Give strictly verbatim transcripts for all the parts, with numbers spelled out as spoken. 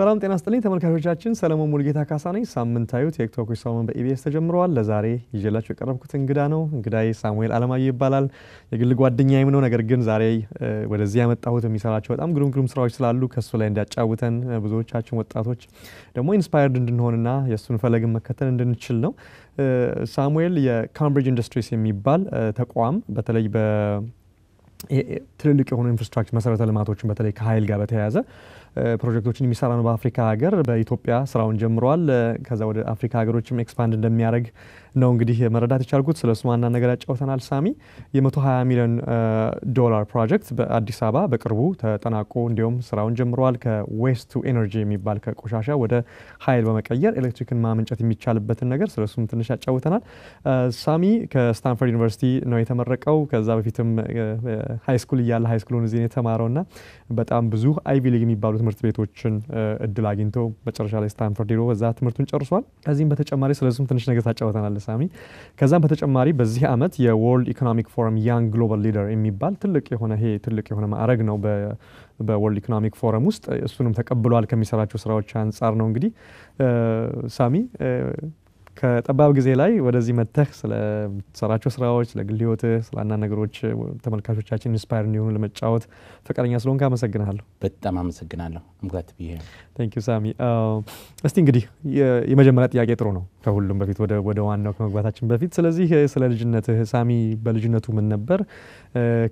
ሰላም ጤና አስተላኝ ተመልካቾቻችን ሰለሞን ሙልጌታ ካሳ ነኝ ሳምንታዩ ቲክቶክ ሰሞን በኢቢኤስ ተጀምሯል ለዛሬ ይዤላችሁ የቀረብኩት እንግዳ ነው እንግዳዬ ሳሙኤል አለማየሁ ይባላል የግል ጓደኛዬም ነው ነገር ግን ዛሬ ወደዚህ ያመጣሁት የሚሰራቸው በጣም ግሩም ግሩም ስራዎች ስላሉ ከሱ ላይ እንዲያጫውተን ብዙዎቻችን ወጣቶች ደሞ ኢንስፓየርድ እንድንሆንና የሱን ፈለግን መከተል እንድንችል ነው ሳሙኤል የካምብሪጅ ኢንዱስትሪስ የሚባል ተቋም በተለይ በ ትልልቅ የሆኑ ኢንፍራስትራክቸር መሰረተ ልማቶችን በተለይ ከኃይል ጋር በተያያዘ ፕሮጀክቶችን የሚሰራ ነው በአፍሪካ ሀገር በኢትዮጵያ ስራውን ጀምሯል ከዛ ወደ አፍሪካ ሀገሮችም ኤክስፓንድ እንደሚያደርግ ነው እንግዲህ መረዳት ይቻልኩት ስለስማና ነገር አጫውተናል ሳሚ የ120 ሚሊዮን ዶላር ፕሮጀክት በአዲስ አበባ በቅርቡ ተጠናቆ እንዲሁም ስራውን ጀምሯል ከዌስት ቱ ኤነርጂ የሚባል ከቆሻሻ ወደ ኃይል በመቀየር ኤሌክትሪክን ማመንጨት የሚቻልበት ነገር ስለሱም ትንሽ አጫውተናል ሳሚ ከስታንፎርድ ዩኒቨርሲቲ ነው የተመረቀው ከዛ በፊትም ሃይ ስኩል ይያለ ሃይ ስኩሉን እዚህ ነው ተማረውና በጣም ብዙ አይቪ ሊግ የሚባሉ ትምህርት ቤቶችን እድል አግኝቶ በጨርሻ ላይ ስታንፎርድ ዩኒቨርሲቲ በዛ ትምህርቱን ጨርሷል ከዚህም በተጨማሪ ስለዚህ ትንሽ ነገር ታጫውተናል ሳሚ ከዛም በተጨማሪ በዚህ አመት የወርልድ ኢኮኖሚክ ፎረም ያንግ ግሎባል ሊደር የሚባል ትልቅ የሆነ ሄ ትልቅ የሆነ ማዕረግ ነው በ በወርልድ ኢኮኖሚክ ፎረም ውስጥ እሱንም ተቀብሏል ከሚሰራቸው ስራዎች አንፃር ነው እንግዲህ ሳሚ ከጠባብ ጊዜ ላይ ወደዚህ መተህ ስለ ሰራቸው ስራዎች ስለ ግልዮት ስላና ነገሮች ተመልካቾቻችን ኢንስፓየር እንዲሆኑ ለመጫወት ፈቃደኛ ስለሆንካ አመሰግናለሁ በጣም አመሰግናለሁ I'm glad to be here Thank you Sami እስቲ እንግዲህ የመጀመሪያ ጥያቄ ጥሩ ነው ከሁሉም በፊት ወደ ወደ ዋናው ከመግባታችን በፊት ስለዚህ ስለ ልጅነት ሳሚ በልጅነቱ ምን ነበር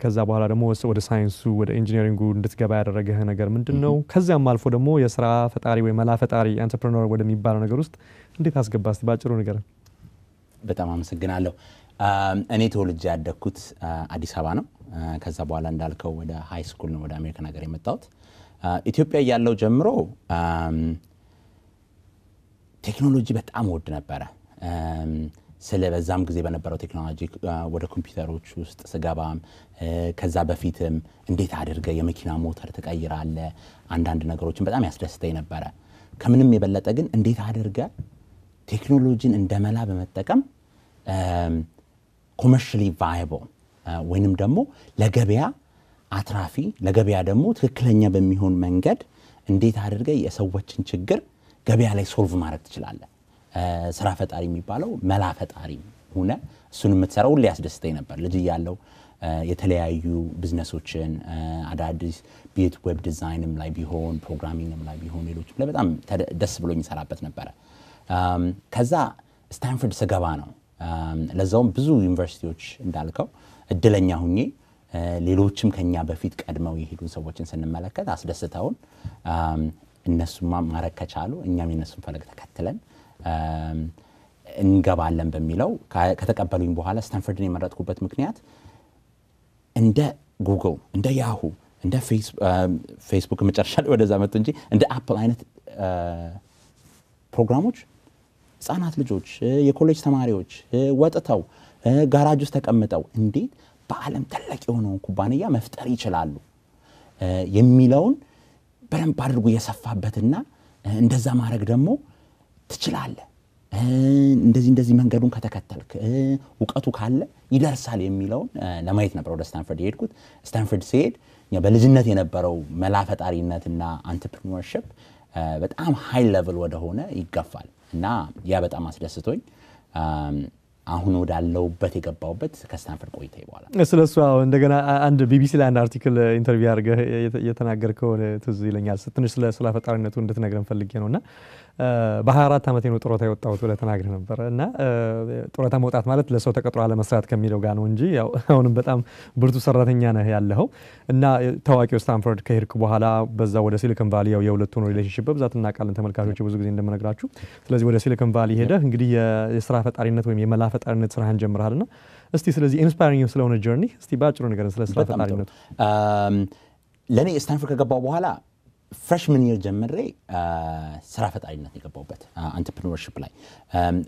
ከዛ በኋላ ደግሞ ወደ ሳይንሱ ወደ ኢንጂነሪንግ እንድትገባ ያደረገህ ነገር ምንድነው ከዛም አልፎ ደግሞ የሥራ ፈጣሪ ወይ መላ ፈጣሪ ኢንተርፕረነር ወደሚባለው ነገር ውስጥ እንዴት አስገባስ ባጭሩ ነገር በጣም አመሰግናለሁ እኔ ተወልጄ ያደኩት አዲስ አበባ ነው ከዛ በኋላ እንዳልከው ወደ ሃይ ስኩል ነው ወደ አሜሪካ ነገር የመጣሁት ኢትዮጵያ ያለው ጀምሮ ቴክኖሎጂ በጣም ወድ ነበር ስለበዛም ግዜ በነበረው ቴክኖሎጂ ወደ ኮምፒውተሮች ውስጥ ስገባም ከዛ በፊትም እንዴት አድርገ የመኪና ሞተር ተቀይራለ አንድ አንድ ነገሮችን በጣም ያስደስተኝ ነበር ከምንም የበለጠ ግን እንዴት አድርገ ቴክኖሎጂን እንደመላ በመጠቀም ኮመርሻሊ ቫያብል ወይንም ደግሞ ለገበያ አትራፊ ለገበያ ደግሞ ትክክለኛ በሚሆን መንገድ እንዴት አድርገ የሰዎችን ችግር ገበያ ላይ ሶልቭ ማድረግ ይችላል ስራ ፈጣሪ የሚባለው መላ ፈጣሪ ሆነ እሱን የምትሰራው ሊያስደስተኝ ነበር ልጅ ያለው የተለያዩ ቢዝነሶችን አዳዲስ ቢት ዌብ ዲዛይንም ላይ ቢሆን ፕሮግራሚንግም ላይ ቢሆን ሌሎች በጣም ደስ ብሎኝ ሰራበት ነበር ከዛ ስታንፎርድ ስገባ ነው ለዛውም ብዙ ዩኒቨርሲቲዎች እንዳልከው እድለኛ ሆኜ ሌሎችም ከኛ በፊት ቀድመው ይሄዱ ሰዎችን ስንመለከት አስደስተውን እነሱም ማማረክ ከቻሉ እኛም እነሱን ፈለግ ተከትለን እንገባለን በሚለው ከተቀበሉኝ በኋላ ስታንፎርድን የመረጥኩበት ምክንያት እንደ Google እንደ Yahoo እንደ Facebook መጨረሻ ላይ ወደዛ መጥቶ እንጂ እንደ Apple አይነት ፕሮግራሞች ጻናት ልጆች የኮሌጅ ተማሪዎች ወጥተው ጋራጅ ውስጥ ተቀምጠው እንዴት በአለም ተለቅ የሆነው ኩባንያ መፍጠር ይችላሉ የሚለውን በረምብ አድርጎ የሰፋበትና እንደዛ ማረግ ደግሞ ትችላለህ እንደዚህ እንደዚህ መንገዱን ከተከተልክ ወቀቱ ካለ ይደርሳል የሚለው ለማየት ነበር ወደ ስታንፎርድ የሄድኩት ስታንፎርድ ሲሄድ በልጅነት የነበረው መላፈጣሪነትና አንተርፕረነርሺፕ በጣም ሃይ ሌቭል ወደ ሆነ ይገፋል እና ያ በጣም አስደስቶኝ አሁን ወዳለውበት የገባውበት ከስታንፎርድ ቆይታ ይባላል ስለዚህ አሁን እንደገና አንድ ቢቢሲ ላይ አንድ አርቲክል ኢንተርቪው አድርገ የተናገርከው ትዝ ይለኛል ትንሽ ስለ ስላፈጣሪነቱ እንድትነግረን ፈልጌ ነውና በ24 አመቴ ነው ጥሮታ የወጣሁት ወደ ተናግረ ነበር እና ጥሮታ መውጣት ማለት ለሰው ተቀጥሮ አለ መስራት ከሚለው ጋር ነው እንጂ ያው አሁንም በጣም ብርቱ ሰራተኛ ነህ ያለው እና ታዋቂው ስታንፎርድ ከሄድኩ በኋላ በዛ ወደ ሲሊኮን ቫሊ ያው የሁለቱን ሪሌሽንሺፕ በዛትና ቃልን ተመልካቾች ብዙ ጊዜ እንደምነግራችሁ ስለዚህ ወደ ሲሊኮን ቫሊ ሄደህ እንግዲህ የሥራ ፈጣሪነት ወይ የመላ ፈጣሪነት ስራህን ጀምራልና እስቲ ስለዚህ ኢንስፓይሪንግ ስለሆነ ጆርኒ እስቲ ባጭሩ ነገር ስለ ስራ ፈጣሪነት ለኔ ስታንፎርድ ከገባው በኋላ freshman year ጀምሬ ስራ ፈጣሪነት የገባውበት entrepreneurship ላይ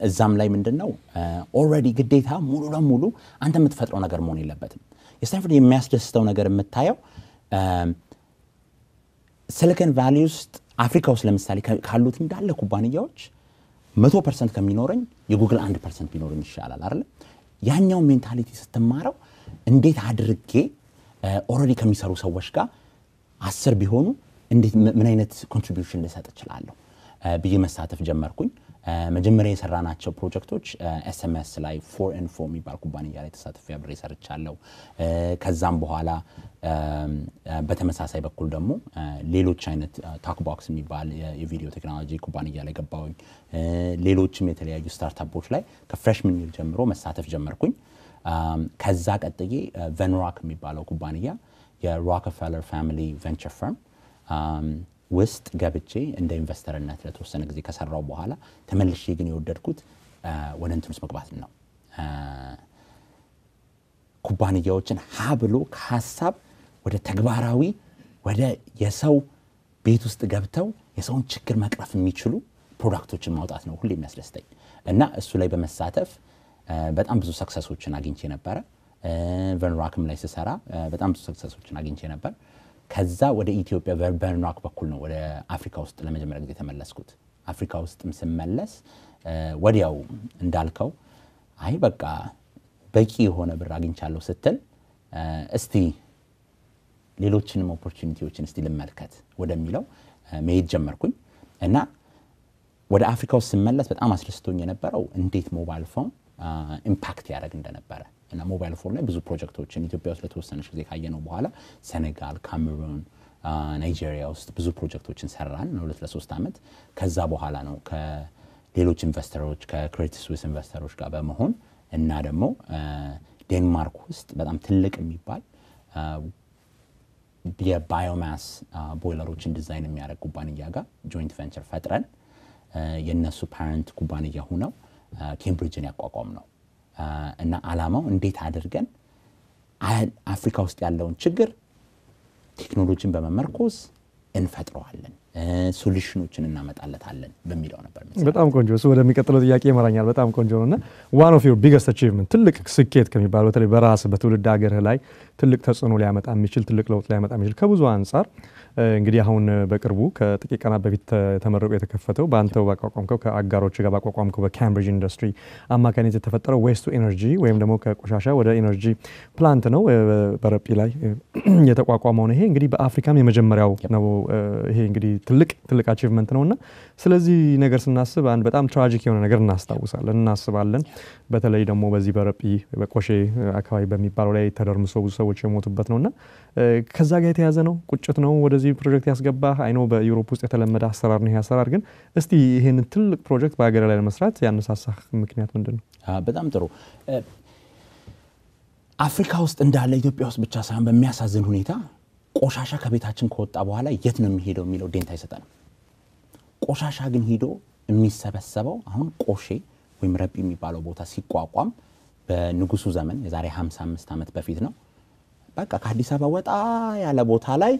እዛም ላይ ምንድነው already ግዴታ ሙሉ ለሙሉ አንተ የምትፈጥረው ነገር መሆን የለበትም የስታንፎርድ የሚያስደስተው ነገር የምታየው Silicon Valley ውስጥ አፍሪካ ውስጥ ለምሳሌ ካሉት እንዳለ ኩባንያዎች መቶ ፐርሰንት ከሚኖረኝ የጉግል አንድ ፐርሰንት ቢኖርም ይሻላል አይደል ያኛው ሜንታሊቲ ስትማረው እንዴት አድርጌ already ከሚሰሩ ሰዎች ጋር አስር ቢሆኑ እንዴት ምን አይነት ኮንትሪቢዩሽን ልሰጥ እችላለሁ ብዬ መሳተፍ ጀመርኩኝ መጀመሪያ የሰራናቸው ፕሮጀክቶች ኤስኤምኤስ ላይ ፎር ኤንድ ፎር የሚባል ኩባንያ ላይ ተሳትፎ ያብሬ ሰርቻለሁ ከዛም በኋላ በተመሳሳይ በኩል ደግሞ ሌሎች አይነት ታክቦክስ የሚባል የቪዲዮ ቴክኖሎጂ ኩባንያ ላይ ገባሁኝ ሌሎችም የተለያዩ ስታርታፖች ላይ ከፍሬሽመን ይር ጀምሮ መሳተፍ ጀመርኩኝ ከዛ ቀጥዬ ቬንሮክ የሚባለው ኩባንያ የሮከፈለር ፋሚሊ ቬንቸር ፈርም ውስጥ ገብቼ እንደ ኢንቨስተርነት ለተወሰነ ጊዜ ከሰራው በኋላ ተመልሼ ግን የወደድኩት ወደ እንትንስ መግባት ነው ኩባንያዎችን ሀብሎ ከሐሳብ ወደ ተግባራዊ ወደ የሰው ቤት ውስጥ ገብተው የሰውን ችግር መቅረፍ የሚችሉ ፕሮዳክቶችን ማውጣት ነው ሁሌም ያስደስተኝ እና እሱ ላይ በመሳተፍ በጣም ብዙ ሰክሰሶችን አግኝቼ ነበር ቨንራክም ላይ ሰራ በጣም ብዙ ሰክሰሶችን አግኝቼ ነበር ከዛ ወደ ኢትዮጵያ ቨንራክ በኩል ነው ወደ አፍሪካ ውስጥ ለመጀመሪያ ጊዜ ተመለስኩት አፍሪካ ውስጥም ስመለስ ወዲያው እንዳልከው አይ በቃ በቂ ሆነ ብር አግኝቻለሁ ስትል እስቲ ሌሎችንም ኦፖርቹኒቲዎችን እስቲ ልመልከት ወደሚለው መሄድ ጀመርኩኝ እና ወደ አፍሪካ ውስጥ ስመለስ በጣም አስደስቶኝ የነበረው እንዴት ሞባይል ፎን ኢምፓክት ያደርግ እንደነበረ እና ሞባይል ፎን ላይ ብዙ ፕሮጀክቶችን ኢትዮጵያ ውስጥ ለተወሰነ ጊዜ ካየነው በኋላ ሰነጋል ካሜሩን ናይጄሪያ ውስጥ ብዙ ፕሮጀክቶችን ሰራን ለሁለት ለሶስት አመት ከዛ በኋላ ነው ከሌሎች ኢንቨስተሮች ከክሬዲት ስዊስ ኢንቨስተሮች ጋር በመሆን እና ደግሞ ዴንማርክ ውስጥ በጣም ትልቅ የሚባል የባዮማስ ቦይለሮችን ዲዛይን የሚያደርግ ኩባንያ ጋር ጆይንት ቬንቸር ፈጥረን የነሱ ፓረንት ኩባንያ ሆነው ኬምብሪጅን ያቋቋም ነው እና አላማው እንዴት አድርገን አፍሪካ ውስጥ ያለውን ችግር ቴክኖሎጂን በመመርኮዝ እንፈጥራለን ሶሉሽኖችን እናመጣለታለን በሚለው ነበር ማለት ነው በጣም ቆንጆ እሱ ወደሚቀጥለው ጥያቄ ይመራኛል በጣም ቆንጆ ነውና one of your biggest achievement ትልቅ ስኬት ከሚባል ወተለ በራስ በትውልድ ሀገር ላይ ትልቅ ተጽዕኖ ሊያመጣ የሚችል ትልቅ ለውጥ ሊያመጣ የሚችል ከብዙ አንፃር እንግዲህ አሁን በቅርቡ ከጥቂት ቀናት በፊት ተመረቀው የተከፈተው ባንተው ባቋቋምከው ከአጋሮች ጋር ባቋቋምከው በካምብሪጅ ኢንዱስትሪ አማካኝነት የተፈጠረው ዌስት ቱ ኤነርጂ ወይም ደግሞ ከቆሻሻ ወደ ኤነርጂ ፕላንት ነው በረፒ ላይ የተቋቋመው ነው ይሄ እንግዲህ በአፍሪካም የመጀመሪያው ነው ይሄ እንግዲህ ትልቅ ትልቅ አቺቭመንት ነውና ስለዚህ ነገር ስናስብ አንድ በጣም ትራጂክ የሆነ ነገር እናስታውሳለን እናስባለን በተለይ ደግሞ በዚህ በረፒ በቆሼ አካባቢ በሚባለው ላይ ተደርምሶ ብዙ ሰዎች የሞቱበት ነውና ከዛ ጋር የተያዘ ነው ቁጭት ነው ወደዚህ ፕሮጀክት ያስገባ አይ ኖ በዩሮፕ ውስጥ የተለመደ አሰራር ነው ያሰራር ግን እስቲ ይሄን ትልቅ ፕሮጀክት በአገር ላይ ለመስራት ያነሳሳህ ምክንያት ምንድነው? በጣም ጥሩ አፍሪካ ውስጥ እንዳለ ኢትዮጵያ ውስጥ ብቻ ሳይሆን በሚያሳዝን ሁኔታ ቆሻሻ ከቤታችን ከወጣ በኋላ የት ነው የሚሄደው የሚለው ዴንታ ይሰጣል ቆሻሻ ግን ሄዶ የሚሰበሰበው አሁን ቆሼ ወይም ረፒ የሚባለው ቦታ ሲቋቋም በንጉሱ ዘመን የዛሬ ሃምሳ አምስት አመት በፊት ነው በቃ ከአዲስ አበባ ወጣ ያለ ቦታ ላይ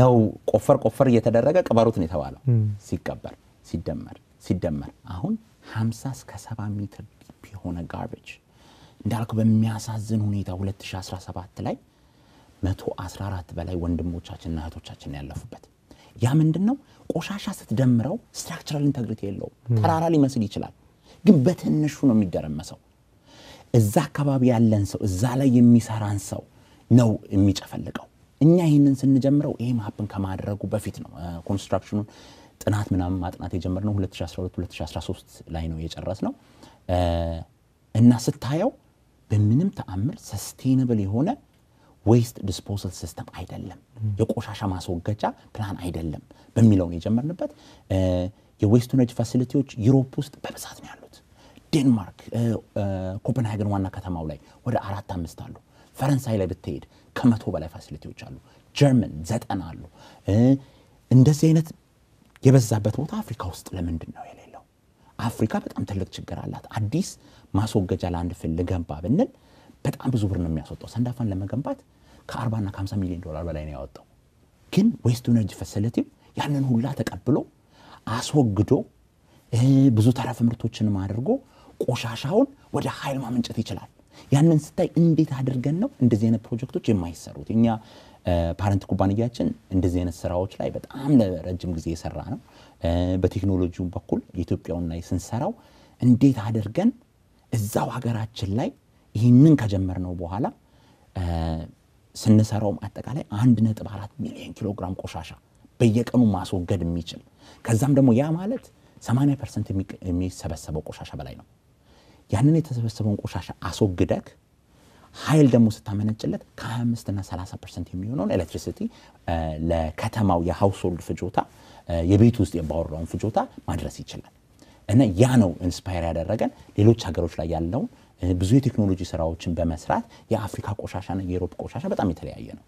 ነው ቆፈር ቆፈር እየተደረገ ቀበሩት ነው የተባለው ሲቀበር ሲደመር ሲደመር አሁን ሃምሳ እስከ ሰባ ሜትር የሆነ ጋርቤጅ እንዳልኩ በሚያሳዝን ሁኔታ ሁለት ሺህ አስራ ሰባት ላይ መቶ አስራ አራት በላይ ወንድሞቻችንና እህቶቻችን ያለፉበት ያ ምንድነው ቆሻሻ ስትደምረው ስትራክቸራል ኢንተግሪቲ ያለው ተራራ ሊመስል ይችላል ግን በትንሹ ነው የሚደረመሰው እዛ አካባቢ ያለን ሰው እዛ ላይ የሚሰራን ሰው ነው የሚጨፈልቀው እኛ ይሄንን ስንጀምረው ይሄ ማፕን ከማድረጉ በፊት ነው ኮንስትራክሽኑን ጥናት ምናምን ማጥናት የጀመርነው ሁለት ሺህ አስራ ሁለት ሁለት ሺህ አስራ ሶስት ላይ ነው የጨረስነው እና ስታየው በምንም ተአምር ሰስቴይነብል የሆነ ዌስት ዲስፖዘል ሲስተም አይደለም የቆሻሻ ማስወገጃ ፕላን አይደለም በሚለው ነው የጀመርንበት የዌስት ቱነጅ ፋሲሊቲዎች ዩሮፕ ውስጥ በብዛት ነው ያሉት ዴንማርክ ኮፐንሃገን ዋና ከተማው ላይ ወደ አራት አምስት አሉ ፈረንሳይ ላይ በተሄድ ከመቶ በላይ ፋሲሊቲዎች አሉ ጀርመን ዘጠና አሉ እንደዚህ አይነት የበዛበት ቦታ አፍሪካ ውስጥ ለምንድን ነው የሌለው አፍሪካ በጣም ትልቅ ችግር አላት አዲስ ማስወገጃ ለአንድ ፍል ገንባ ብንል በጣም ብዙ ብር ነው የሚያወጣው ሰንዳፋን ለመገንባት ከአርባ እና ከሃምሳ ሚሊዮን ዶላር በላይ ነው ያወጣው ግን ዌስት ኢነርጂ ፋሲሊቲ ያንን ሁላ ተቀብሎ አስወግዶ ብዙ ተራፈ ምርቶችን ማድርጎ ቆሻሻውን ወደ ኃይል ማመንጨት ይችላል ያንን ስታይ እንዴት አድርገን ነው እንደዚህ አይነት ፕሮጀክቶች የማይሰሩት እኛ ፓረንት ኩባንያችን እንደዚህ አይነት ስራዎች ላይ በጣም ለረጅም ጊዜ እየሰራ ነው በቴክኖሎጂው በኩል ኢትዮጵያውን ላይ ስንሰራው እንዴት አድርገን እዛው ሀገራችን ላይ ይሄንን ከጀመርነው በኋላ ስንሰራው አጠቃላይ አንድ ነጥብ አራት ሚሊዮን ኪሎግራም ቆሻሻ በየቀኑ ማስወገድ የሚችል ከዛም ደግሞ ያ ማለት ሰማንያ ፐርሰንት የሚሰበሰበው ቆሻሻ በላይ ነው ያንን የተሰበሰበውን ቆሻሻ አስወግደክ ኃይል ደግሞ ስታመነጭለት ከ25 እና ሰላሳ ፐርሰንት የሚሆነውን ኤሌክትሪሲቲ ለከተማው የሃውስሆልድ ፍጆታ የቤት ውስጥ የባወራውን ፍጆታ ማድረስ ይችላል እና ያ ነው ኢንስፓየር ያደረገን ሌሎች ሀገሮች ላይ ያለው ብዙ የቴክኖሎጂ ስራዎችን በመስራት የአፍሪካ ቆሻሻና የዩሮፕ ቆሻሻ በጣም የተለያየ ነው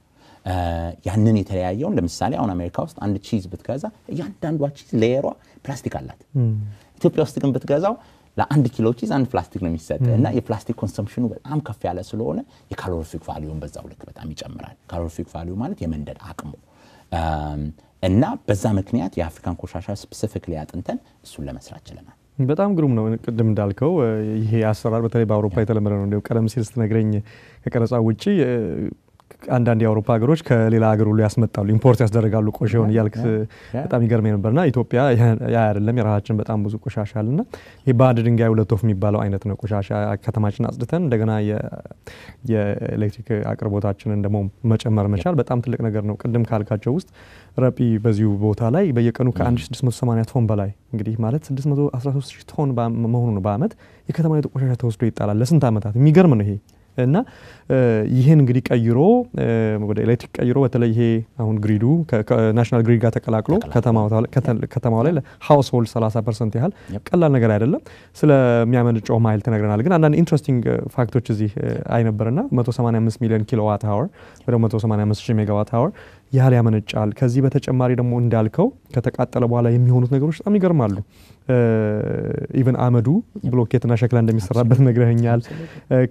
ያንን የተለያየው ለምሳሌ አሁን አሜሪካ ውስጥ አንድ ቺዝ ብትገዛ ያንዳንዷ ቺዝ ሌየሯ ፕላስቲክ አላት ኢትዮጵያ ውስጥ ግን ብትገዛው ለአንድ ኪሎ ቺዝ አንድ ፕላስቲክ ነው የሚሰጠ እና የፕላስቲክ ኮንሰምፕሽኑ በጣም ከፍ ያለ ስለሆነ የካሎሪፊክ ቫልዩን በዛው ልክ በጣም ይጨምራል ካሎሪፊክ ቫልዩ ማለት የመንደድ አቅሙ እና በዛ ምክንያት የአፍሪካን ቆሻሻ ስፔሲፊካሊ አጥንተን እሱን ለመስራት ችለናል በጣም ግሩም ነው ቀደም እንዳልከው ይሄ አሰራር በተለይ በአውሮፓ የተለመደ ነው እንደው ቀለም ሲል ስትነግረኝ ከቀረጻው ውጪ አንድ አንድ የአውሮፓ ሀገሮች ከሌላ ሀገር ሁሉ ያስመጣሉ ኢምፖርት ያስደረጋሉ ቆሻሻውን ያልክ በጣም ይገርም የነበርና ኢትዮጵያ ያ አይደለም የራሳችን በጣም ብዙ ቆሻሻ አለና የባድ ድንጋይ ሁለት ወፍ የሚባለው አይነት ነው ቆሻሻ ከተማችን አጽድተን እንደገና የኤሌክትሪክ አቅርቦታችንን ደግሞ መጨመር መቻል በጣም ትልቅ ነገር ነው ቀደም ካልካቸው ውስጥ ረፒ በዚሁ ቦታ ላይ በየቀኑ ከ1680 ቶን በላይ እንግዲህ ማለት ስድስት መቶ አስራ ሶስት ሺህ ቶን በመሆኑ ነው በአመት የከተማው ቆሻሻ ተወስዶ ይጣላል ለስንት አመታት የሚገርም ነው ይሄ እና ይሄን እንግዲህ ቀይሮ ወደ ኤሌክትሪክ ቀይሮ በተለይ ይሄ አሁን ግሪዱ ከናሽናል ግሪድ ጋር ተቀላቅሎ ከተማው ከተማው ላይ ሃውስሆልድ ሰላሳ ፐርሰንት ያህል ቀላል ነገር አይደለም ስለሚያመነጨው ማይል ተነግረናል ግን አንዳንድ ኢንትረስቲንግ ፋክቶች እዚህ አይነበርና መቶ ሰማንያ አምስት ሚሊዮን ኪሎዋት አወር ወደ መቶ ሰማንያ አምስት ሺህ ሜጋዋት አወር ያህል ያመነጫል ከዚህ በተጨማሪ ደግሞ እንዳልከው ከተቃጠለ በኋላ የሚሆኑት ነገሮች በጣም ይገርማሉ ኢቭን አመዱ ብሎኬትና ሸክላ እንደሚሰራበት ነግረኛል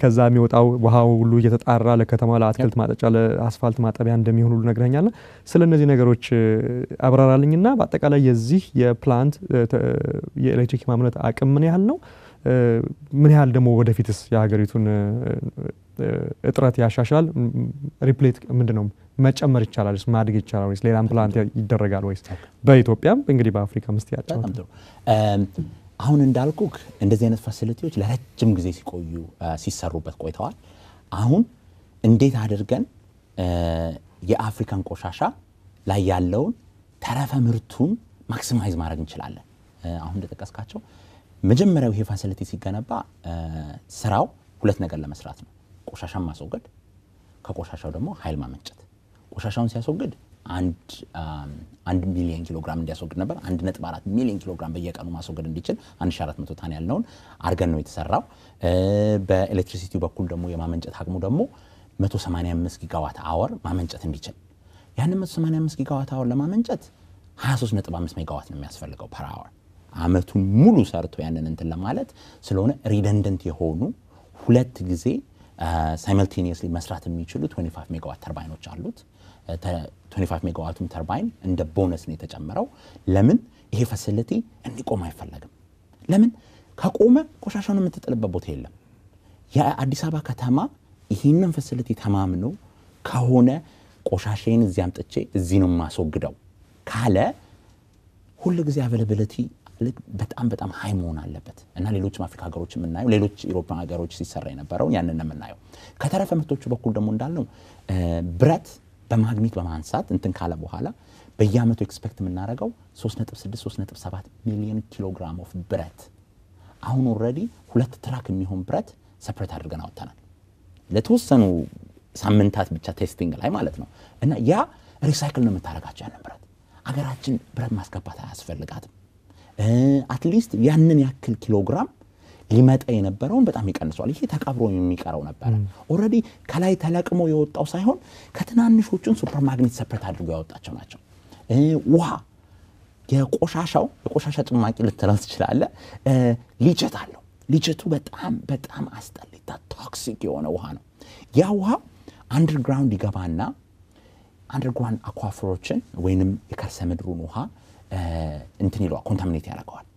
ከዛ የሚወጣው ውሃው ሁሉ እየተጣራ ለከተማ ለአትክልት ማጠጫ ለአስፋልት ማጠቢያ እንደሚሆኑ ሁሉ ነግረኛል ስለዚህ ነገሮች አብራራልኝና በአጠቃላይ የዚህ የፕላንት የኤሌክትሪክ ማምረት አቅም ምን ያህል ነው ምን ያህል ደግሞ ወደፊትስ ያገሪቱን እጥረት ያሻሻል ሪፕሌት ምንድነው መጨመር ይችላል እሱ ማድግ ይችላል ወይስ ሌላም ፕላንት ይደረጋል ወይስ በኢትዮጵያም እንግዲህ በአፍሪካም እስቲ ያጫውት አሁን እንዳልኩክ እንደዚህ አይነት ፋሲሊቲዎች ለረጅም ጊዜ ሲቆዩ ሲሰሩበት ቆይተዋል አሁን እንዴት አድርገን የአፍሪካን ቆሻሻ ላይ ያለው ተረፈ ምርቱን ማክሲማይዝ ማድረግ እንችላለን አሁን እንደተቀስካቸው መጀመሪያው ይሄ ፋሲሊቲ ሲገነባ ስራው ሁለት ነገር ለመስራት ነው ቆሻሻን ማስወገድ ከቆሻሻው ደግሞ ኃይል ማመንጨት ቆሻሻውን ሲያስወግድ አንድ ሚሊዮን ኪሎግራም እንዲያስወግድ ነበር አንድ ነጥብ አራት ሚሊዮን ኪሎግራም በየቀኑ ማስወግድ እንዲችል አስር መቶ ታን ያለውን አርገን ነው የተሰራው በኤሌክትሪሲቲ በኩል ደግሞ የማመንጨት አቅሙ ደግሞ መቶ ሰማንያ አምስት ጊጋዋት አወር ማመንጨት እንዲችል ያንን መቶ ሰማንያ አምስት ጊጋዋት አወር ለማመንጨት ሃያ ሶስት ነጥብ አምስት ሜጋዋት ነው የሚያስፈልገው per hour አመቱን ሙሉ ሰርቶ ያንን እንትን ለማለት ስለሆነ redundant የሆኑ ሁለት ጊዜ simultaneously መስራት የሚችሉ ሃያ አምስት ሜጋዋት ተርባይኖች አሉት ሃያ አምስት ሜጋዋቱም ተርባይን እንደ ቦነስ ነው የተጨመረው ለምን ይሄ ፋሲሊቲ እንዲቆም አይፈልግም ለምን ከቆመ ቆሻሻውን የምትጥልበት ቦታ የለም ያ አዲስ አበባ ከተማ ይሄንን ፋሲሊቲ ተማምኖ ከሆነ ቆሻሻዬን እዚህ አምጥቼ እዚህ ነው ማስወግደው ካለ ሁሉ ጊዜ አቬለቢሊቲ በጣም በጣም ሃይ መሆን አለበት እና ሌሎች አፍሪካ ሀገሮችም እናዩ ሌሎች ዩሮፓ ሀገሮች ሲሰራ የነበረው ያንን ነው እናዩ ከተረፈ ምርቶቹ በኩል ደግሞ እንዳልነው ብረት በማግኔት በማንሳት እንትን ካለ በኋላ በየአመቱ ኤክስፔክት የምናደርገው ሶስት ነጥብ ስድስት ሶስት ነጥብ ሰባት ሚሊዮን ኪሎግራም ኦፍ ብረት አሁን ኦሬዲ ሁለት ትራክ የሚሆን ብረት ሰፕሬት አድርገን አውጥተናል ለተወሰኑ ሳምንታት ብቻ ቴስቲንግ ላይ ማለት ነው እና ያ ሪሳይክል ነው መታረጋቸው ያንን ብረት አገራችን ብረት ማስገባት አያስፈልጋትም at least ያንን ያክል ኪሎግራም ሊመጣ የነበረው በጣም ይቀንሷል ይሄ ተቀብሮ የሚቀራው ነበር ኦሬዲ ከላይ ተለቅሞ የወጣው ሳይሆን ከተናንሾቹን ሱፐር ማግኔት ሰፕሬት አድርጎ ያወጣቸው ናቸው ውሃ የቆሻሻው የቆሻሻ ጭማቂ ልትራስ ይችላል ሊጨት አለው ሊጨቱ በጣም በጣም አስጠሊታ ቶክሲክ የሆነ ውሃ ነው ያ ውሃ አንደርግራውንድ ይገባና አንደርግራውንድ አኳፈሮችን ወይንም የከርሰ ምድሩን ውሃ እንትን ይሏ ኮንታሚኔት ያረጋዋል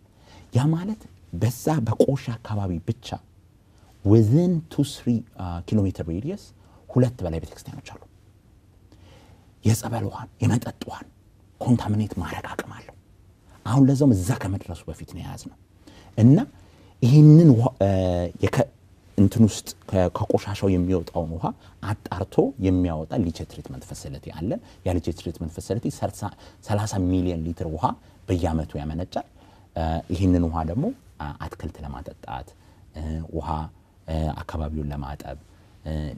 ያ ማለት በዛ በቆሻ አካባቢ ብቻ within two to three ኪሎ ሜትር ሬዲየስ ሁለት በላይ ቤተክርስቲያኖች አሉ የጸበልዋን የመጠጥዋን ኮንታሚኔት ማረጋቀም አለው አሁን ለዛም እዛ ከመድረሱ በፊት ነው ያዝነው እና ይሄንን እንትንስት ከቆሻሻው የሚወጣው ነው አጣርቶ የሚያወጣ ሊቸ ትሪትመንት ፋሲሊቲ አለ ያ ሊቸ ትሪትመንት ፋሲሊቲ ሰላሳ ሚሊዮን ሊትር ውሃ በየአመቱ ያመነጫል ይሄንን ውሃ ደግሞ አትክልት ለማጠጣት ውሃ አካባቢውን ለማጠብ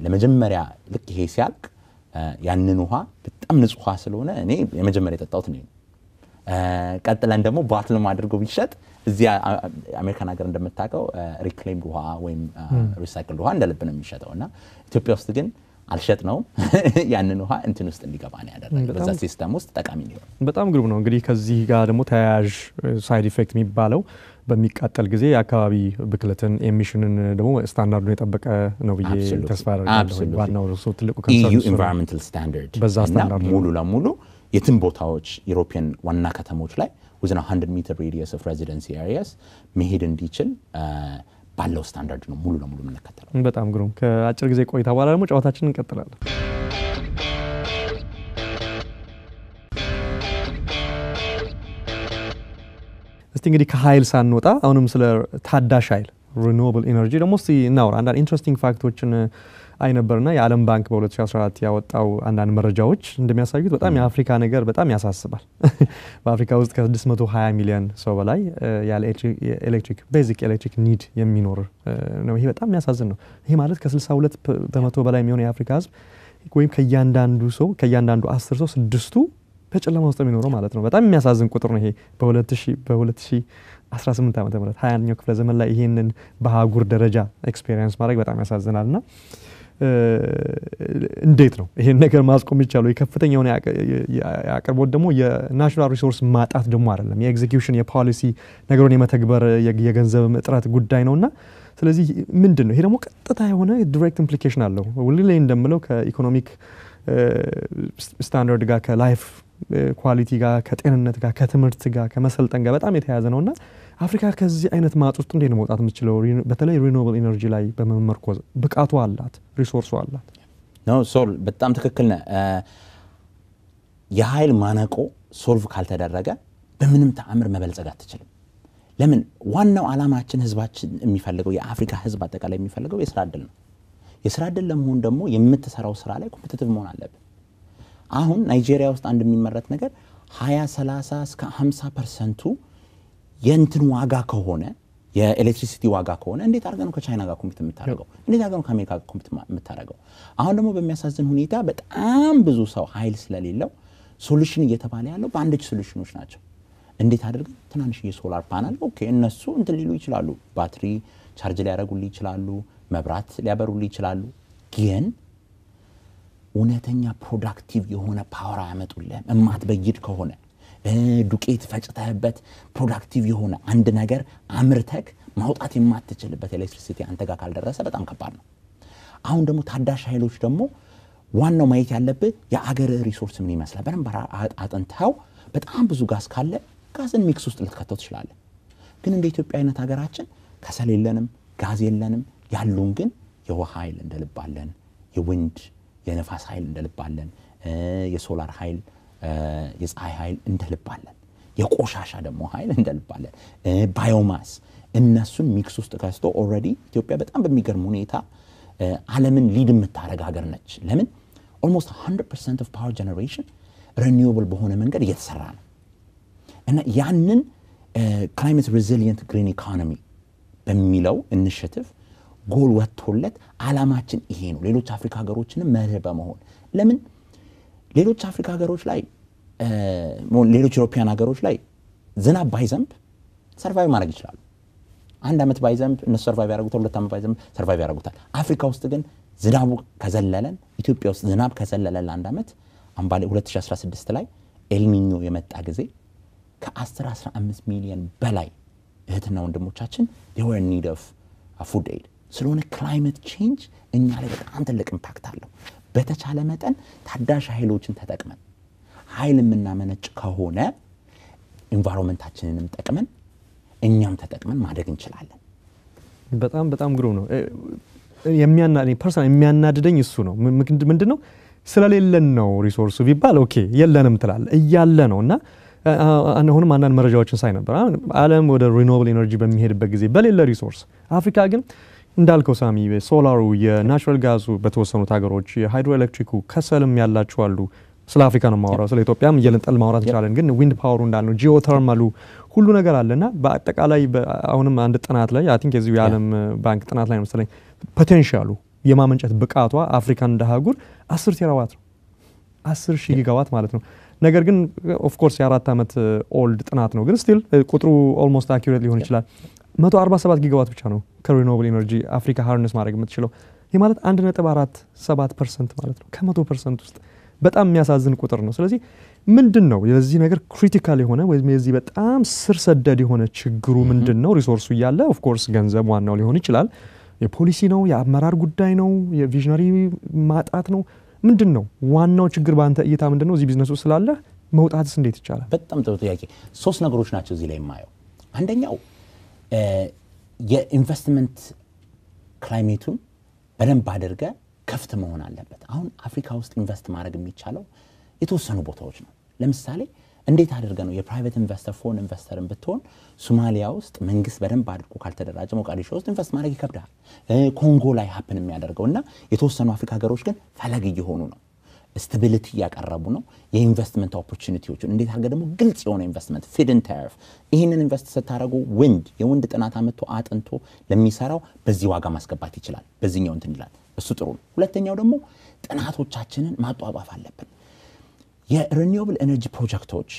ለመጀመሪያ ልክ ይሄ ሲያልቅ ያንን ውሃ በጣም ንጹህ ውሃ ስለሆነ እኔ የመጀመሪያ ተጣጣውት ነኝ ቀጥላን ደግሞ ባትል ማድርገው ቢሸጥ እዚያ አሜሪካን ሀገር እንደምታቀው ሪክሌም ውሃ ወይም ሪሳይክል ውሃ እንደልብ ነው የሚሸጠውና ኢትዮጵያ ውስጥ ግን አልሸጥ ነው ያንን ውሃ እንትን ውስጥ እንዲገባ ነው ያደረገው በዛ ሲስተም ውስጥ ተቃሚ ነው በጣም ግሩም ነው እንግዲህ ከዚህ ጋር ደግሞ ታያጅ ሳይድ ኢፌክት የሚባለው በሚቃጠል ግዜ አካባቢ ብክለትን ኤሚሽንን ደግሞ ስታንዳርዱን የጠበቀ ነው ብዬ ተስፋ አደርጋለሁ ዋናው ነው ትልቁ ኮንሰርት ኢንቫይሮንመንታል ስታንዳርድ በዛ ስታንዳርድ ሙሉ ለሙሉ የትም ቦታዎች ዩሮፒያን ዋና ከተሞች ላይ within a one hundred meter radius of residency areas መሄድ እንዲችል ባለው ስታንዳርድ ነው ሙሉ ለሙሉ መነከተለው በጣም ግሩም ከአጭር ጊዜ ቆይታ በኋላ ደግሞ ጨዋታችንን እንቀጥላለን እስቲ እንግዲህ ከኃይል ሳንወጣ አሁንም ስለ ታዳሽ ኃይል renewable energy ደግሞ እስቲ እናውራ አንዳንድ ኢንትረስቲንግ ፋክቶችን አይነበርና የዓለም ባንክ በ2014 ያወጣው አንዳንድ መረጃዎች እንደሚያሳዩት በጣም የአፍሪካ ነገር በጣም ያሳስባል በአፍሪካ ውስጥ ከ620 ሚሊዮን ሰው በላይ ያለ ኤሌክትሪክ ቤዚክ ኤሌክትሪክ ኒድ የሚኖር ነው ይሄ በጣም ያሳዝን ነው ይሄ ማለት ከ62% በላይ የሚሆን የአፍሪካ ህዝብ ወይም ከያንዳንዱ ሰው ከያንዳንዱ አስር ሰው ስድስቱ በጨለማ ውስጥ የሚኖር ማለት ነው በጣም የሚያሳዝን ቁጥር ነው ይሄ በ2018 ዓመተ ምህረት ሃያኛው ክፍለ ዘመን ላይ ይሄንን በአህጉር ደረጃ ኤክስፒሪየንስ ማድረግ በጣም ያሳዝናልና እንዴት ነው ይሄን ነገር ማስቆም ይቻላል የከፍተኛው ያቀርቦት ደሞ የናሽናል ሪሶርስ ማጣት ደሞ አይደለም የኤግዚኪዩሽን የፖሊሲ ነገሩን የመተግበር የገንዘብ መጥራት ጉዳይ ነውና ስለዚህ ምንድነው ይሄ ደሞ ቀጥታ የሆነ ዳይሬክት ኢምፕሊኬሽን አለው ወልሌን እንደምለው ከኢኮኖሚክ ስታንዳርድ ጋር ከላይፍ ኳሊቲ ጋር ከጤንነት ጋር ከትምርት ጋር ከመሰልጠን ጋር በጣም የተያያዘ ነውና አፍሪካ ከዚህ አይነት ማጥ ውስጥ እንዴት ነው መውጣት የምትችለው በተለይ ሪኒዌብል ኢነርጂ ላይ በመመርኮዝ ብቃቱ አላት ሪሶርሱ አላት ነው ሶል በጣም ትክክል ነው የኃይል ማነቆ ሶልቭ ካልተደረገ በምንም ተአምር መበልጸግ አትችልም ለምን ዋናው ዓላማችን ህዝባችን የሚፈልገው የአፍሪካ ህዝብ አጠቃላይ የሚፈልገው የሥራ ዕድል ነው የሥራ ዕድል ለመሆን ደግሞ የምትሰራው ሥራ ላይ ኮምፒቲቲቭ መሆን አለበት አሁን ናይጄሪያ ውስጥ አንድ የሚመረት ነገር ከሃያ ሰላሳ እስከ ሃምሳ ፐርሰንት የእንትን ዋጋ ከሆነ የኤሌክትሪሲቲ ዋጋ ከሆነ እንዴት አርገን ከቻይና ጋር ኮምፒት መታረጋው እንዴት አርገን ከአሜሪካ ጋር ኮምፒት መታረጋው አሁን ደግሞ በሚያሳዝን ሁኔታ በጣም ብዙ ሰው ኃይል ስለሌለው ሶሉሽን እየተባለ ያለው በአንድ ሶሉሽኖች ናቸው እንዴት አድርገን ትናንሽ የሶላር ፓናል ኦኬ እነሱ እንትን ሊሉ ይችላሉ ባትሪ ቻርጅ ሊያረጉሉ ይችላሉ መብራት ሊያበሩሉ ይችላሉ ግን ወነተኛ ፕሮዳክቲቭ የሆነ ፓወር አመጡልህ እማት በይድ ከሆነ ዱቄት ፈጭተህበት ፕሮዳክቲቭ የሆነ አንድ ነገር አምርተክ ማውጣት የማትችልበት ኤሌክትሪሲቲ አንተ ጋር ካልደረሰ በጣም ከባድ ነው አሁን ደግሞ ታዳሽ ኃይሎች ደግሞ ዋናው ማየት ያለበት የአገር ሪሶርስ ምን ይመስላል በረምባራ አጥንታው በጣም ብዙ ጋስ ካለ ጋስን ሚክስ ውስጥ ልትከተው ትችላለህ ግን እንደ ኢትዮጵያ አይነት ሀገራችን ከሰል የለንም ጋዝ የለንም ያሉን ግን የውሃ ኃይል እንደልባለን የዊንድ የነፋስ ኃይል እንደልባለን የሶላር ኃይል የፀሐይ ኃይል እንደልባለን የቆሻሻ ደሞ ኃይል እንደልባለን ባዮማስ እነሱን ሚክስ ውስጥ ከስቶ ኦሬዲ ኢትዮጵያ በጣም በሚገርም ሁኔታ ዓለምን ሊድ የምታረጋ ሀገር ነች ለምን almost one hundred percent of power generation renewable በሆነ መንገድ እየተሰራ ነው እና ያንን climate resilient green economy በሚለው initiative ጎል ወጥቶለት ዓላማችን ይሄ ነው ሌሎች አፍሪካ ሀገሮችንም መርህ በመሆን ለምን ሌሎች አፍሪካ ሀገሮች ላይ ሌሎች ዩሮፒያን ሀገሮች ላይ ዝናብ ባይዘንብ ሰርቫይቭ ማድረግ ይችላል አንድ አመት ባይዘንብ እነሱ ሰርቫይቭ ያደርጉታል ሁለት አመት ባይዘንብ ሰርቫይቭ ያደርጉታል አፍሪካ ውስጥ ግን ዝናቡ ከዘለለን ኢትዮጵያ ውስጥ ዝናብ ከዘለለን አንድ አመት አምባሌ ሁለት ሺህ አስራ ስድስት ላይ ኤልኒኞ የመጣ ጊዜ ከ10-15 ሚሊዮን በላይ እህትና ወንድሞቻችን they were in need of a food aid ስለሆነ climate change እኛ ላይ በጣም ትልቅ ኢምፓክት አለው በተቻለ መጠን ታዳሽ ኃይሎችን ተጠቅመን ኃይልን እናመነጭ ከሆነ environmentአችንንም ተጠቅመን እኛም ተጠቅመን ማደግ እንችላለን በጣም በጣም ግሩም ነው የሚያናኒ ፐርሰናል የሚያናድደኝ እሱ ነው ምንድነው ስለሌለን ነው ሪሶርሱ ቢባል ኦኬ የለንም ትላል እያለ ነውና አሁንም አንዳንድ መረጃዎችን ሳይነበር ዓለም ወደ ሪኒዌብል ኢነርጂ በሚሄድበት ጊዜ በሌላ ሪሶርስ አፍሪካ ግን እንዳልከው ሳሚ ሶላሩ የናቹራል ጋዙ በተወሰኑት ሀገሮች የሃይድሮ ኤሌክትሪኩ ከሰልም ያላችሁ አሉ ስለ አፍሪካ ነው ማውራው ስለ ኢትዮጵያም የለንጠል ማውራት ይችላል ግን ዊንድ ፓወሩ እንዳልነው ጂኦተርማሉ ሁሉ ነገር አለና በአጠቃላይ አሁንም አንድ ጥናት ላይ አይ ቲንክ እዚህ የዓለም ባንክ ጥናት ላይ ነው መሰለኝ ፖቴንሻሉ የማመንጨት ብቃቷ አፍሪካን እንደሃጉር አስር ቴራዋት ነው አስር ሺህ ጊጋዋት ማለት ነው ነገር ግን ኦፍ ኮርስ የአራት አመት ኦልድ ጥናት ነው ግን ስቲል ቁጥሩ ኦልሞስት አኩሬት ሊሆን ይችላል one forty-seven ጊጋዋት ብቻ ነው ከሪኖብል ኤነርጂ አፍሪካ ሃርነስ ማድረግ የምትችለው የማለት one point four seven percent ማለት ነው ከ100% ውስጥ በጣም የሚያሳዝን ቁጥር ነው ስለዚህ ምንድነው የዚህ ነገር ክሪቲካል የሆነ ወይስ የዚህ በጣም ስር ሰደድ የሆነ ችግሩ ምንድነው ሪሶርሱ ያለ ኦፍ ኮርስ ገንዘብ ዋናው ሊሆን ይችላል የፖሊሲ ነው የአመራር ጉዳይ ነው የቪዥነሪ ማጣት ነው ምንድነው ዋናው ችግር ባንተ እይታ ምንድነው እዚህ ቢዝነሱ ስላለ መውጣትስ እንዴት ይቻላል በጣም ጥሩ ጥያቄ ሶስት ነገሮች ናቸው እዚህ ላይ ማየው አንደኛው የኢንቨስትመንት ክላይሜቱን በደንብ አድርገ ከፍት መሆን አለበት አሁን አፍሪካ ውስጥ ኢንቨስት ማድረግ የሚቻለው የተወሰኑ ቦታዎች ነው ለምሳሌ እንዴት አድርገ ነው የፕራይቬት ኢንቨስተር ፎን ኢንቨስተርን ብትሆን ሶማሊያ ውስጥ መንግስት በደንብ አድርጎ ካልተደራጀ ሞቃዲሾ ውስጥ ኢንቨስት ማድረግ ይከብዳል ኮንጎ ላይ ሃፕን የሚያደርገውና የተወሰኑ አፍሪካ ሀገሮች ግን ፈለግ ይሆኑ ነው ስታቢሊቲ ያቀረቡ ነው የኢንቨስትመንት ኦፖርቹኒቲዎችን እንዴት አድርገ ደግሞ ግልጽ የሆነ ኢንቨስትመንት ፊድ ኢን ታርፍ ይሄንን ኢንቨስት ስታደርጉ ዊንድ የዊንድ ጥናት አመጥቶ አጥንቶ ለሚሰራው በዚህ ዋጋ ማስቀባት ይችላል በዚህኛው እንትን ይላል እሱ ጥሩ ነው ሁለተኛው ደግሞ ጥናቶቻችንን ማጣጣፍ አለበት የሪኒዩብል ኤነርጂ ፕሮጀክቶች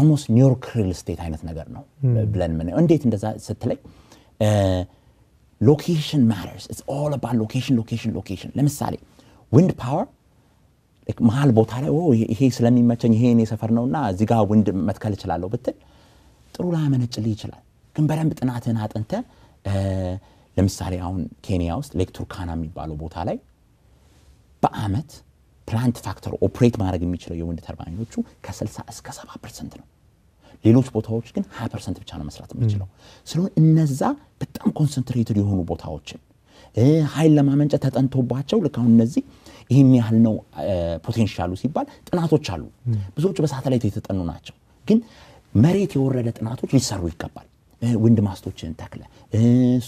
almost ኒውክሊየር ስቴት አይነት ነገር ነው ብለን ምን እንዴት እንደዛ ስትለይ ሎኬሽን ማተርስ ኢትስ ኦል አባውት ሎኬሽን ሎኬሽን ሎኬሽን ለምሳሌ ዊንድ ፓወር like መሃል ቦታ ላይ ኦ ይሄ ስለሚመቸኝ ይሄ እኔ ሰፈር ነውና እዚህ ጋር ዊንድ መትከል ይችላልው ብትል ጥሩ ላመነጭልህ ይችላል ግን በደንብ ጥናትን አጥንተ ለምሳሌ አሁን ኬንያ ውስጥ ኤሌክትሮካና የሚባለው ቦታ ላይ በአመት ፕላንት ፋክተር ኦፕሬት ማድረግ የሚችለው የዊንድ ተርባይኖቹ ከ60 እስከ ሰባ ፐርሰንት ነው ሌሎች ቦታዎች ግን ሃያ ፐርሰንት ብቻ ነው መስራት የሚችለው ስለዚህ እነዛ በጣም ኮንሰንትሬትድ የሆኑ ቦታዎችን ኃይል ለማመንጨት ተጠንቶባቸው ለካው እነዚህ ይሄን ያህል ነው ፖቴንሻሉ ሲባል ጥናቶች አሉ ብዙዎች በሳተላይት የተጠኑ ናቸው ግን መሬት የወረደ ጥናቶች ሊሰሩ ይገባል ዊንድ ማስቶችን ተክለ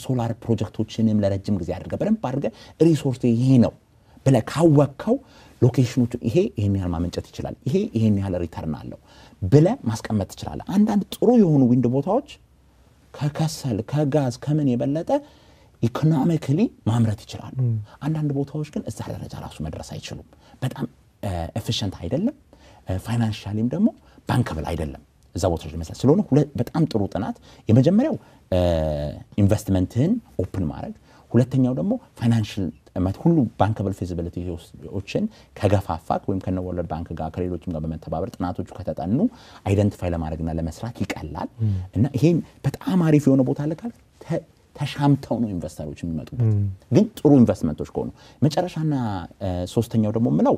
ሶላር ፕሮጀክቶችንም ለረጅም ጊዜ አድርገ በደንብ አድርገ ሪሶርስ ይሄ ነው በለካ ወካው ሎኬሽኑት ይሄ ይሄን ያህል ማመንጨት ይችላል ይሄ ይሄን ያህል ሪተርን አለው ብለ ማስቀመጥ ይችላል አንዳንድ ጥሩ የሆኑ ዊንድ ቦታዎች ከከሰል ከጋዝ ከምን የበለጠ ኢኮኖሚካሊ ማምረት ይችላል አንዳንድ ቦታዎች ግን እዛ ደረጃ ራሱ መድረስ አይችሉም በጣም ኤፊሺየንት አይደለም ፋይናንሻሊም ደግሞ ባንካብል አይደለም እዛ ቦታዎች ለምሳሌ ስለሆነ በጣም ጥሩ ጥናት የመጀመሪያው ኢንቨስትመንትን ኦፕን ማድረግ ሁለተኛው ደግሞ ፋይናንሻል ማለት ሁሉ ባንካብል ፊዚቢሊቲ ኦፕሽን ከገፋፋክ ወይም ከነወለድ ባንክ ጋር ከሌሎችም ጋር በመተባበር ጥናቶቹ ከተጠኑ አይደንቲፋይ ለማድረግና ለመስራት ይቀላል እና ይሄን በጣም አሪፍ የሆነ ቦታ ለካል ተሻምተው ነው ኢንቨስተሮች የሚመጡበት ግን ጥሩ ኢንቨስትመንቶች ከሆኑ መጨረሻና ሶስተኛው ደግሞ ምለው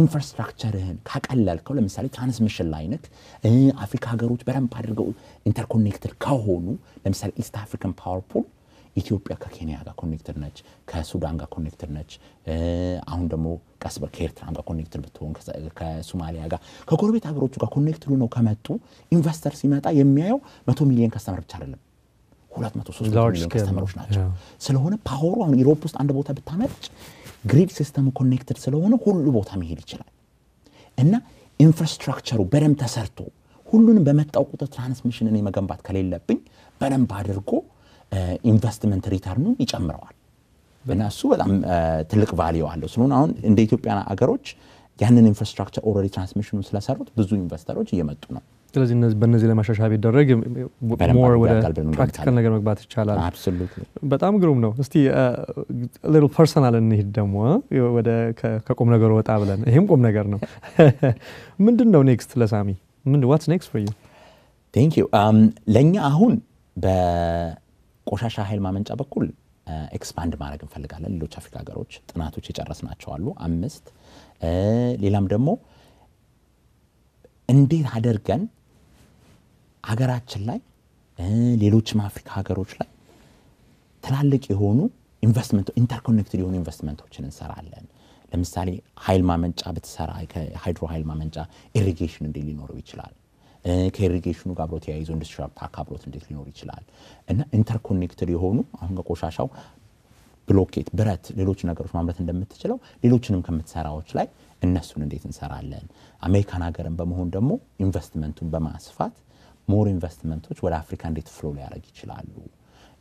ኢንፍራስትራክቸርን ካቀለልከው ለምሳሌ ትራንስሚሽን ላይንክ አፍሪካ ሀገሮች በረም አድርገው ኢንተርኮኔክትድ ከሆኑ ለምሳሌ ኢስት አፍሪካን ፓወር ፑል ኢትዮጵያ ከኬንያ ጋር ኮኔክትድ ነች ከሱዳን ጋር ኮኔክትድ ነች አሁን ደግሞ ቀስበር ከኤርትራ ጋር ኮኔክትድ ብትሆን ከሶማሊያ ጋር ከጎረቤት ሀገሮች ጋር ኮኔክትድ ነው ከመጡ ኢንቨስተር ሲመጣ የሚያየው መቶ ሚሊዮን ከስተመር ብቻ አይደለም two hundred three hundred million customers ናቸው ስለሆነ ፓወሩ አሁን ዩሮፕ ውስጥ አንድ ቦታ በታመጭ ግሪድ ሲስተሙ ኮኔክትድ ስለሆነ ሁሉ ቦታ መሄድ ይችላል እና ኢንፍራስትራክቸሩ በደም ተሰርቶ ሁሉንም በመጣው ቁጥር ትራንስሚሽንን የመገንባት ከሌለብኝ በደም ባድርጎ ኢንቨስትመንት ሪተርኑ ይጨምራል እና እሱ በጣም ትልቅ ቫልዩ አለው ስለሆነ አሁን እንደ ኢትዮጵያ ሀገሮች ያንን ኢንፍራስትራክቸር ኦሬዲ ትራንስሚሽኑን ስለሰሩት ብዙ ኢንቨስተሮች እየመጡ ነው ስለዚህ እነዚህ በእነዚህ ለማሻሻያ ቢደረግ more ወደ ፕራክቲካል ነገር መግባት ይችላል አብሶሉትሊ በጣም ግሩም ነው እስቲ little personal እንሂድ ደሞ ወደ ከቆም ነገር ወጣ ብለን ይሄም ቆም ነገር ነው ምንድነው ኔክስት ለሳሚ ምንድነው what's next for you thank you um ለኛ አሁን በቆሻሻ ኃይል ማመንጫ በኩል ኤክስፓንድ ማድረግ እንፈልጋለን ሌሎች አፍሪካ ሀገሮች ጥናቶች እየጨረስናቸው አሉ አምስት ሌላም ደግሞ እንዴት አደርገን ሀገራችን ላይ ሌሎችም አፍሪካ ሀገሮች ላይ ተላልቅ የሆኑ ኢንቨስትመንት ኢንተርኮኔክትድ የሆኑ ኢንቨስትመንቶችን እንሰራለን ለምሳሌ ኃይል ማመንጫ በተሰራ ሃይድሮ ኃይል ማመንጫ ኢሪጌሽን እንደ ሊኖረው ይችላል ከኢሪጌሽኑ ጋር ብሮት ያይዞ ኢንዱስትሪያል ፓርክ አብሮት እንዴት ሊኖር ይችላል እና ኢንተርኮኔክትድ የሆኑ አሁን ጋቆሻሻው ብሎኬት ብረት ሌሎች ነገሮች ማምረት እንደምትችለው ሌሎችንም ከመተሰራዎች ላይ እነሱን እንዴት እንሰራለን አሜሪካን ሀገርን በመሆን ደግሞ ኢንቨስትመንቱን በማስፋት ሞር ኢንቨስትመንቶች ወደ አፍሪካ እንዴት ፍሎ ሊያረግ ይችላል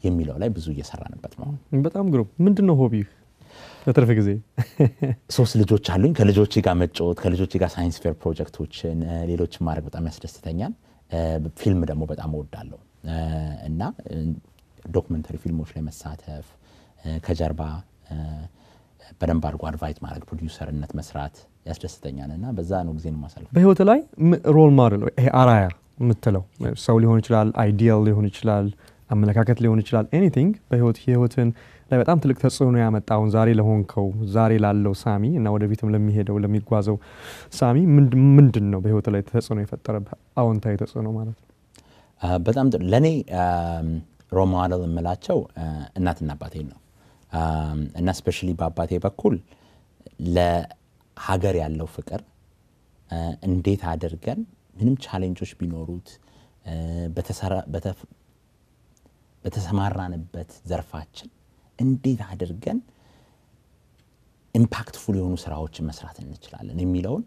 የሚለው ላይ ብዙ እየሰራንበት ነው በጣም ግሩም ምንድነው ሆቢ በተረፈ ጊዜ ሶስት ልጆች አሉኝ ከልጆች ጋር መጫወት ከልጆች ጋር ሳይንስ ፌር ፕሮጀክቶችን ሌሎች ማድረግ በጣም ያስደስተኛል ፊልም ደግሞ በጣም እወዳለሁ እና ዶክመንተሪ ፊልሞች ላይ መሳተፍ ከጀርባ በደንባር ጋር አድቫይስ ማድረግ ፕሮዲዩሰርነት መስራት ያስደስተኛልና በዛ ነው ጊዜን ማሳለፍ በህይወት ላይ ሮል ሞዴል ወይ አራያ ምትለው ሰው ሊሆን ይችላል አይዲያል ሊሆን ይችላል አመለካከት ሊሆን ይችላል ኤኒቲንግ በህይወት ህይወትን ላይ በጣም ትልቅ ተጽዕኖ ያመጣውን ዛሬ ለሆንከው ዛሬ ላለው ሳሚ እና ወደፊትም ለሚሄደው ለሚጓዘው ሳሚ ምንድነው በህይወት ላይ ተጽዕኖ የፈጠረበት አውንታዊ ተጽዕኖ ማለት ነው በጣም ለኔ ሮል ሞዴል መላቸው እናትና አባቴ ነው um and especially በአባቴ በኩል ለሀገር ያለው ፍቅር እንዴት አድርገን ምንም ቻሌንጆች ቢኖሩት በተሰራ በተሰማራንበት ዘርፋችን እንዴት አድርገን ኢምፓክትፉል የሆኑ ስራዎችን መስራት እንችላለን የሚለው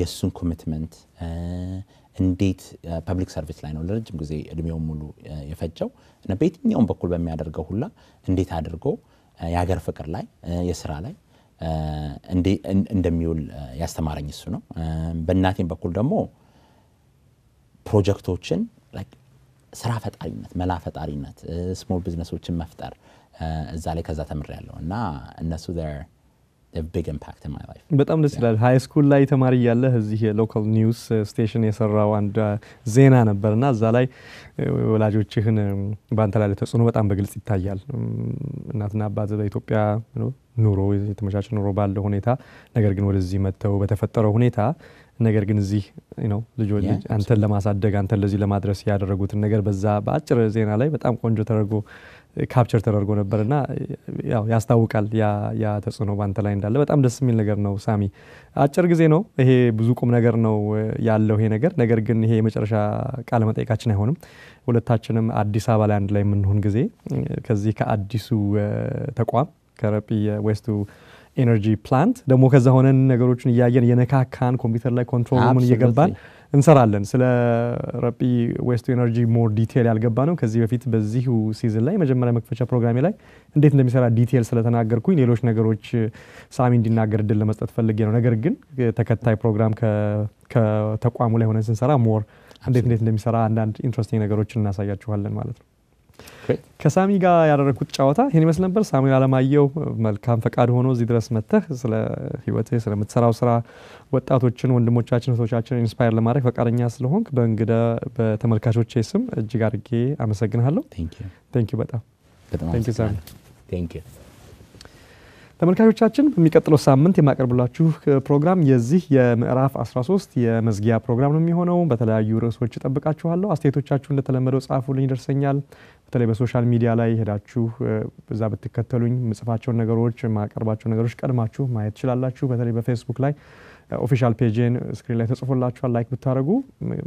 የሱን ኮሚትመንት እንዴት ፐብሊክ ሰርቪስ ላይ ነው ለረጅም ጊዜ እድሜው ሙሉ የፈጀው እና በየትኛውም በኩል በሚያደርገው ሁላ እንዴት አድርጎ ያገር ፍቅር ላይ የሥራ ላይ እንደ እንደሚውል ያስተማረኝ እሱ ነው በእናቴም በኩል ደግሞ ፕሮጀክቶችን ላይክ ስራ ፈጣሪነት መላ ፈጣሪነት ስሞል ቢዝነሶችን መፍጠር እዛ ላይ ከዛ ተምሬያለሁና እነሱ there the big impact in my life በጣም ደስ ይላል ሃይ ስኩል ላይ ተማሪ ያለ እዚህ የሎካል ኒውስ ስቴሽን የሰራው አንድ ዜና ነበርና እዛ ላይ ወላጆችህን ባንተ ላይ ተጽዕኖ በጣም በግልጽ ይታያል እናትና አባት በኢትዮጵያ ኑሮ የተመቻቸ ኑሮ ባለው ሁኔታ ነገር ግን ወደዚህ መተው በተፈጠረው ሁኔታ ነገር ግን እዚህ you know ልጆች አንተን ለማሳደግ አንተን ለዚህ ለማድረስ ያደረጉት ነገር በዛ ባጭር ዜና ላይ በጣም ቆንጆ ተደርጎ ካፕቸር ተደርጎ ነበርና ያው ያስታውቃል ያ ያ ተጽዕኖ ባንተ ላይ እንዳለ በጣም ደስ የሚል ነገር ነው ሳሚ አጭር ጊዜ ነው ይሄ ብዙ ቁም ነገር ነው ያለው ይሄ ነገር ነገር ግን ይሄ የመጨረሻ ቃለ መጠይቃችን አይሆንም ሁለታችንም አዲስ አበባ ላይ አንድ ላይ ምን ሆን ጊዜ ከዚህ ከአዲሱ ተቋም ከረፒ ዌስቱ ኤነርጂ ፕላንት ደሞ ከዛ ሆነን ነገሮችን ያያየን የነካካን ኮምፒውተር ላይ ኮንትሮል ሩምን እየገባን እንሰራለን ስለ ረፒ ዌስቱ ኤነርጂ ሞር ዲቴል ያልገባ ነው ከዚህ በፊት በዚሁ ሲዝን ላይ መጀመሪያ መክፈቻ ፕሮግራሜ ላይ እንዴት እንደሚሰራ ዲቴል ስለተናገርኩኝ ሌሎች ነገሮች ሳሚ እንዲናገር ድል ለመስጠት ፈልጌ ነው ነገር ግን ተከታይ ፕሮግራም ከተቋሙ ላይ ሆነን እንሰራ ሞር እንዴት እንዴት እንደሚሰራ አንድ ኢንትረስቲንግ ነገሮችን እናሳያችኋለን ማለት ነው ከሳሚ ጋር ያደረኩት ጫዋታ ይሄን መስል ነበር ሳሙኤል አለማየሁ መልካም ፈቃድ ሆኖ እዚህ ድረስ መተህ ስለ ህይወትህ ስለ ምትሰራው ስራ ወጣቶችን ወንድሞቻችን እህቶቻችን ኢንስፓየር ለማድረግ ፈቃደኛ ስለሆንክ በእንግዳ በተመልካቾቼ ስም እጅግ አድርጌ አመሰግናለሁ thank you thank you በጣም thank you ሳሚ thank you ተመልካቾቻችን በሚቀጥለው ሳምንት የማቀርብላችሁ ፕሮግራም የዚህ የምዕራፍ አስራ ሶስት የመዝጊያ ፕሮግራም ነው የሚሆነው በተለያዩ ርዕሶች ተጠብቃችኋለሁ አስተያየቶቻችሁን ለተለመደው ጻፉልኝ ደርሰኛል በተለይ በሶሻል ሚዲያ ላይ ሄዳችሁ በዛ በትከተሉኝ መጽፋቾን ነገሮች ማቀርባቾን ነገሮች ቀድማችሁ ማየት ትችላላችሁ በተለይ በፌስቡክ ላይ ኦፊሻል ፔጅን ስክሪን ላይ ተጽፎላችኋል ላይክ ብታረጉ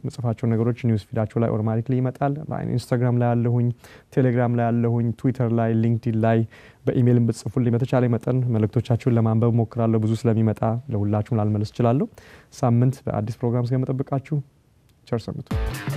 መጽፋቾን ነገሮች ኒውስ ፊዳችሁ ላይ ኦርጋኒክሊ ይመጣል በኢንስታግራም ላይ ያለሁኝ ቴሌግራም ላይ ያለሁኝ ትዊተር ላይ ሊንክድኢን ላይ በኢሜልም ብትጽፉልኝ በተቻለ መጠን መልእክቶቻችሁን ለማንበብ ሞክራለሁ ብዙ ስለሚመጣ ለሁላችሁም ላልመልስ ይችላል ሳምንት በአዲስ ፕሮግራም ስለመጠብቃችሁ ቸር ሰንብቱ